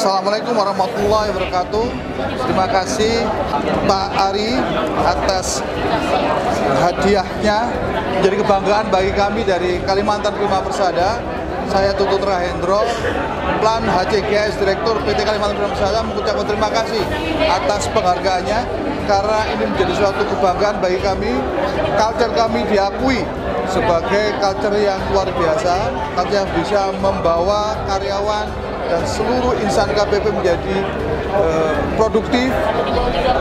Assalamualaikum warahmatullahi wabarakatuh. Terima kasih Pak Ari atas hadiahnya. Jadi kebanggaan bagi kami dari Kalimantan Prima Persada. Saya Tutut Rahendro, Plan HCGS, Direktur PT Kalimantan Prima Persada mengucapkan terima kasih atas penghargaannya, karena ini menjadi suatu kebanggaan bagi kami. Culture kami diakui sebagai culture yang luar biasa, culture yang bisa membawa karyawan dan seluruh insan KPP menjadi produktif,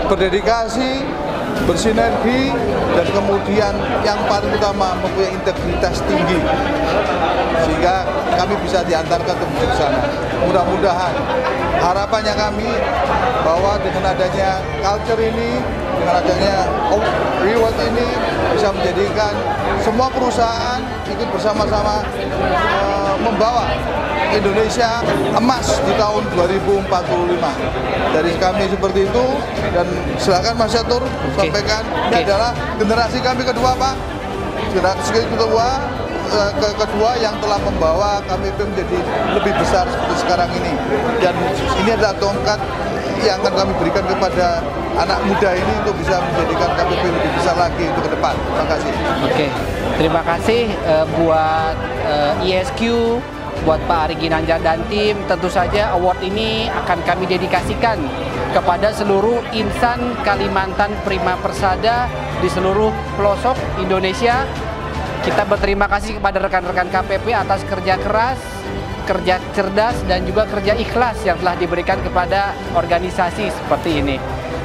berdedikasi, bersinergi, dan kemudian yang paling utama mempunyai integritas tinggi, sehingga kami bisa diantarkan ke menuju sana. Mudah-mudahan harapannya kami bahwa dengan adanya culture ini, dengan adanya reward ini, bisa menjadikan semua perusahaan ikut bersama-sama membawa Indonesia emas di tahun 2045. Dari kami seperti itu, dan silakan Mas Yatur sampaikan. Ini adalah generasi kami kedua, Pak. Generasi kedua yang telah membawa KPP menjadi lebih besar seperti sekarang ini. Dan ini adalah tongkat yang akan kami berikan kepada anak muda ini untuk bisa menjadikan KPP lebih besar lagi untuk ke depan. Terima kasih. Oke, terima kasih buat ISQ, buat Pak Ari Ginanjar dan tim. Tentu saja award ini akan kami dedikasikan kepada seluruh insan Kalimantan Prima Persada di seluruh pelosok Indonesia. Kita berterima kasih kepada rekan-rekan KPP atas kerja keras, kerja cerdas, dan juga kerja ikhlas yang telah diberikan kepada organisasi seperti ini.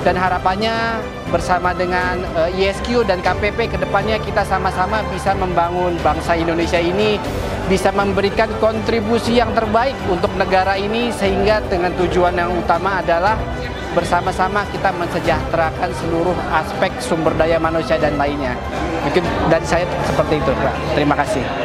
Dan harapannya bersama dengan ISQ dan KPP kedepannya kita sama-sama bisa membangun bangsa Indonesia ini, bisa memberikan kontribusi yang terbaik untuk negara ini, sehingga dengan tujuan yang utama adalah bersama-sama kita mensejahterakan seluruh aspek sumber daya manusia dan lainnya. Mungkin dari saya seperti itu, Pak. Terima kasih.